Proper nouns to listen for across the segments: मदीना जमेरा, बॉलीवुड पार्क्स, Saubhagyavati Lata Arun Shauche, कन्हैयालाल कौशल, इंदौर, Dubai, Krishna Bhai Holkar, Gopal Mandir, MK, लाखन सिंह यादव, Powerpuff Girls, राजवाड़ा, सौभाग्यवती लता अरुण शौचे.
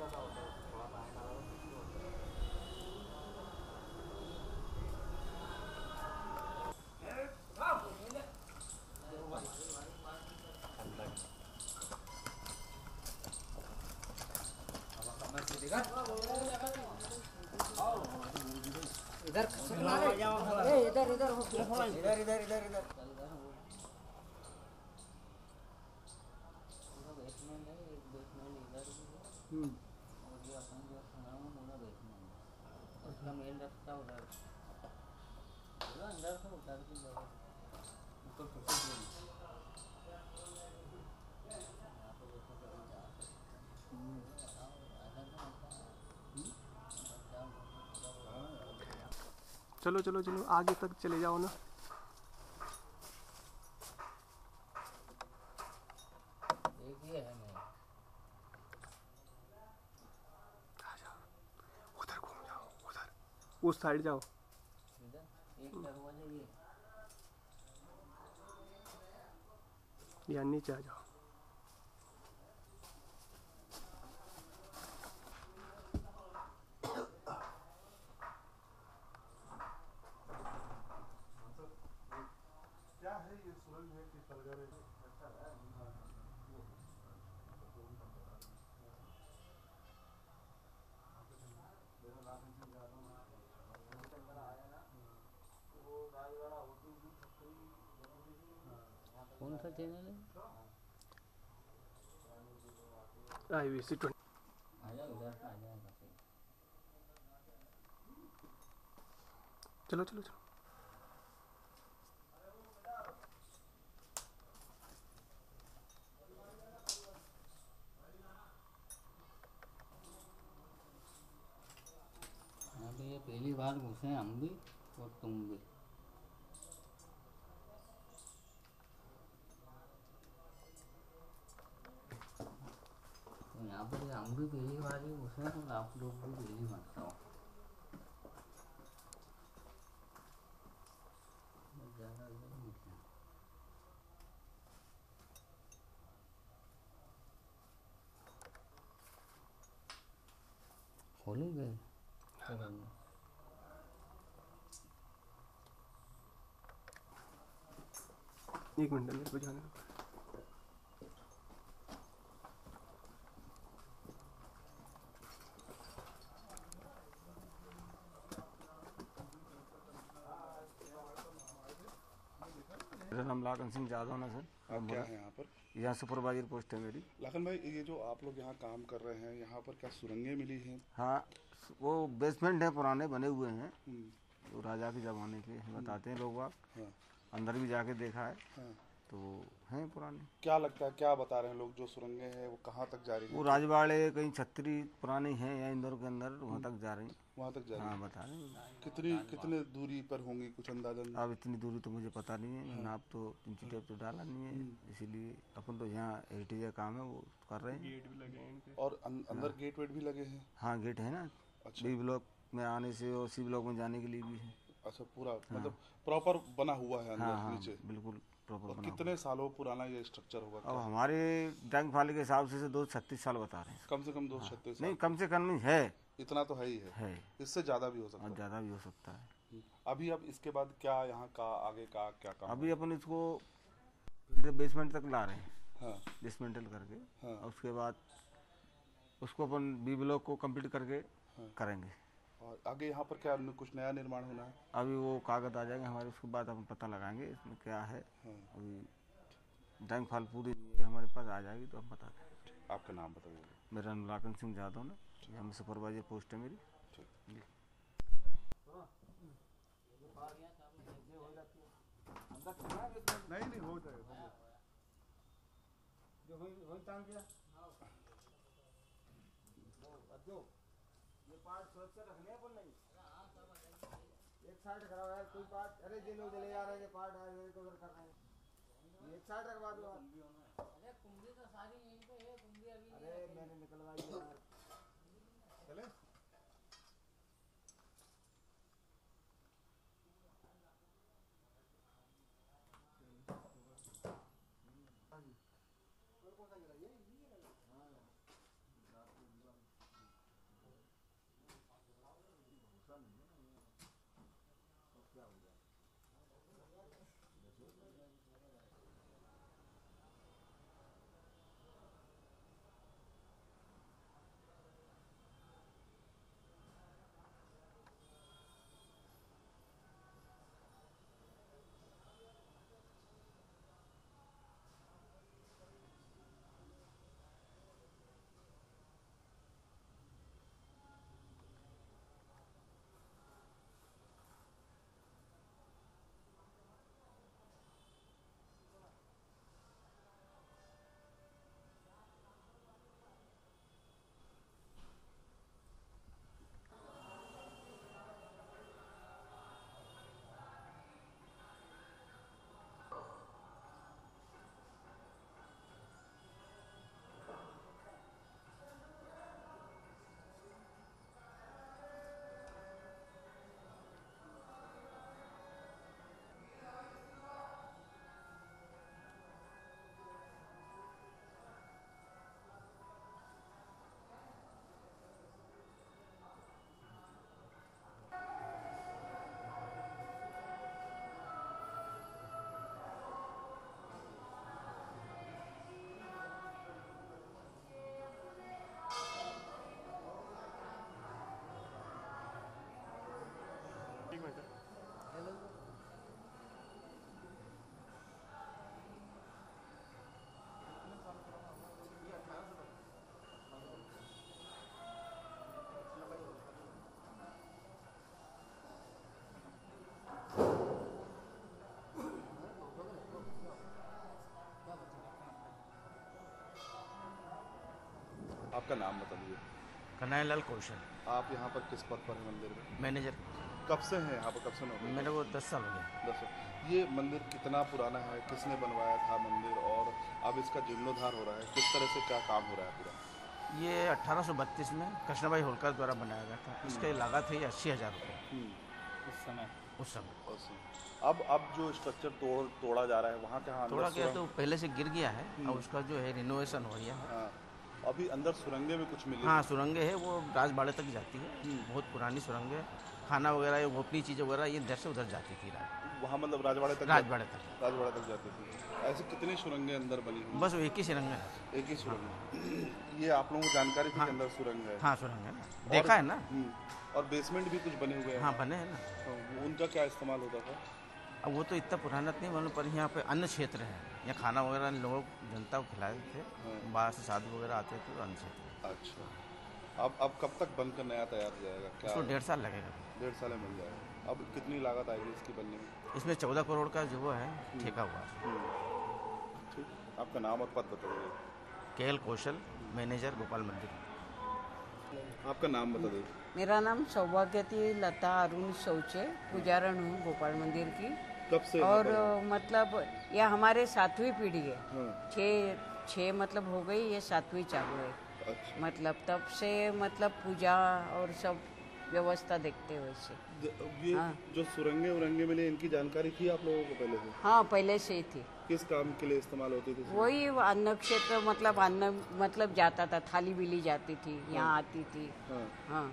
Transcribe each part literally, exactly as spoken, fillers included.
इधर इधर इधर इधर इधर इधर इधर हम्म और ये अपन जो खाना में पूरा बैठना है उसका मेन रास्ता उधर पूरा अंदर से उधर की जाओ उसको छोड़ दो। चलो चलो चलो आगे तक चले जाओ ना। उस साइड जाओ या नीचे आ जाओ। क्या है ये सुरंग है कि सरगरे कौन सा चैनल है? IVC twenty. चलो चलो चलो हाँ तो ये पहली बार घुसे हैं हम भी और तुम भी। यहाँ पर हम भी पहली बार ही घुसे हैं और आप लोग भी पहली बार हो। खोल गए एक मिनट मेरे को जाना है। हम लाखन सिंह यादव ना सर। आप क्या है यहाँ पर? यहाँ सुपरवाइजर पोस्ट है मेरी। लाखन भाई ये जो आप लोग यहाँ काम कर रहे हैं यहाँ पर क्या सुरंगें मिली हैं? हाँ वो बेसमेंट है पुराने बने हुए हैं तो राजा के जमाने के बताते हैं लोग। आप हाँ। अंदर भी जाके देखा है हाँ। तो हैं पुराने। क्या लगता है क्या बता रहे हैं लोग जो सुरंगें हैं वो कहाँ तक जा रही है? वो राजवाड़े कहीं छतरी पुरानी है या इंदौर के अंदर वहाँ तक जा रही है। वहाँ तक जा रही है हाँ बता रहे हैं। कितनी कितने दूरी पर होंगी कुछ अंदाजन? अब इतनी दूरी तो मुझे पता नहीं है हाँ। नाप तो इंची टेप तो डाला नहीं है इसीलिए अपन तो यहाँ हेरिटेज का काम है वो कर रहे हैं। गेट भी लगे हैं और अंदर गेट वेट भी लगे हैं? हाँ गेट है ना बी ब्लॉक में आने से और सी ब्लॉक में जाने के लिए भी है। अच्छा पूरा मतलब प्रॉपर बना हुआ है अंदर नीचे? बिल्कुल। और कितने सालों पुराना ये स्ट्रक्चर होगा? अब हमारे डांग फाले के हिसाब से दो छत्तीस साल बता रहे हैं। कम से कम दो छत्तीस हाँ। नहीं कम से कम है इतना तो है ही है, है। इससे ज्यादा भी हो सकता है। ज्यादा भी हो सकता है। अभी अब इसके बाद क्या यहाँ का आगे का क्या काम? अभी अपन इसको बेसमेंट तक ला रहे हैं डिसमेंटल करके। उसके बाद उसको अपन बी ब्लॉक को कम्प्लीट करके करेंगे। और आगे यहाँ पर क्या कुछ नया निर्माण होना है? अभी वो कागज आ जाएंगे हमारे उसके बाद हम पता लगाएंगे इसमें क्या है। अभी ड्राइंग फाइल पूरी हमारे पास आ जाएगी तो हम बता देंगे। आपका नाम बताइए? मेरा नाम लाखन सिंह यादव ना। हम सुपरवाइजर पोस्ट है मेरी। नहीं नहीं हो जाएगा ये पार्ट सुरक्षा रखने पर नहीं एक साइड खराब है कोई पार्ट। अरे जिन लोग चले जा रहे हैं पार्ट आए को उधर कर रहे हैं एक साइड रखवा दो। अरे कुंभी तो सारी यहीं पे है कुंभी अभी। अरे मैंने निकलवाई यार चले कौन कौन सा गिरा ये ये हाँ। आपका नाम बताइए। कन्हैयालाल कौशल। आप यहाँ पर किस पद पर हैं मंदिर में? मैनेजर। कब से हैं यहाँ पर, कब से नौकरी? मेरे को दस साल हो गए। दस साल। ये मंदिर कितना पुराना है, किसने बनवाया था मंदिर, और अब इसका जीर्णोद्धार हो रहा है, किस तरह से क्या काम हो रहा है पूरा? ये अट्ठारह सौ बत्तीस में कृष्णा भाई होलकर द्वारा बनाया गया था। इसका लागत है अस्सी हज़ार रुपये उस समय। उस समय उस समय अब अब जो स्ट्रक्चर तोड़ तोड़ा जा रहा है वहाँ क्या तोड़ा गया? तो पहले से गिर गया है और उसका जो है रिनोवेशन हो गया है। अभी अंदर सुरंगें में कुछ मिली? हाँ, सुरंगें है, वो राजबाड़े तक जाती है। बहुत पुरानी सुरंगें है। खाना वगैरह ये गोपनीय चीज़ें वगैरह ये इधर से उधर जाती थी वहाँ, मतलब राजवाड़े तक राजवाड़े तक राजवाड़े तक जाती थी। ऐसे कितनी सुरंगें अंदर बनी? बस एक ही सुरंग है। एक ही सुरंग। ये आप लोगों को जानकारी थी अंदर सुरंग है? हाँ, सुरंग है, देखा है ना। और बेसमेंट भी कुछ बने हुए हैं? हाँ, बने हैं ना। उनका क्या इस्तेमाल होता था? अब वो तो इतना पुराना नहीं मालूम, पर यहाँ पे अन्न क्षेत्र है, यहाँ खाना वगैरह लोग जनता को खिलाए थे, बाहर से साधु वगैरह आते थे तो अन्न क्षेत्र। अच्छा, अब अब कब तक बनकर नया तैयार हो जाएगा? क्या इसको डेढ़ साल लगेगा। डेढ़ साल में बन जाएगा। अब कितनी लागत आएगी इसकी बनने में? इसमें चौदह करोड़ का जो वो है ठेका हुआ है। ठीक। आपका नाम और पद बताइए। के एल कौशल, मैनेजर, गोपाल मंदिर। आपका नाम बता दीजिए। मेरा नाम सौभाग्यवती लता अरुण शौचे, पुजारन हूँ गोपाल मंदिर की। कब से? और मतलब यह हमारे सातवीं पीढ़ी है, छः छः मतलब हो गई, ये सातवीं चालू है। अच्छा। मतलब तब से मतलब पूजा और सब व्यवस्था देखते हुए से। ये हाँ। जो सुरंगे उरंगे मिले, इनकी जानकारी थी आप लोगों को पहले से? हाँ, पहले से ही थी। किस काम के लिए इस्तेमाल होती थी? वही अन्न क्षेत्र, मतलब अन्न मतलब जाता था, थाली बिली जाती थी, यहाँ आती थी। हाँ, हाँ।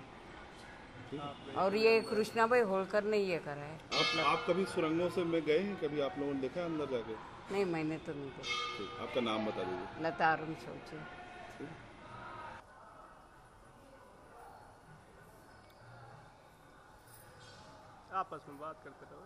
और ये कृष्णा भाई होलकर ने ये करा है। आप, आप कभी सुरंगों से में गए हैं कभी, आप लोगों ने देखा अंदर जाके? नहीं, मैंने तो नहीं देखा। आपका नाम बता दीजिए। लता अरुण शौचे। आपस में बात करते रहो।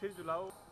फिर जुलाओ।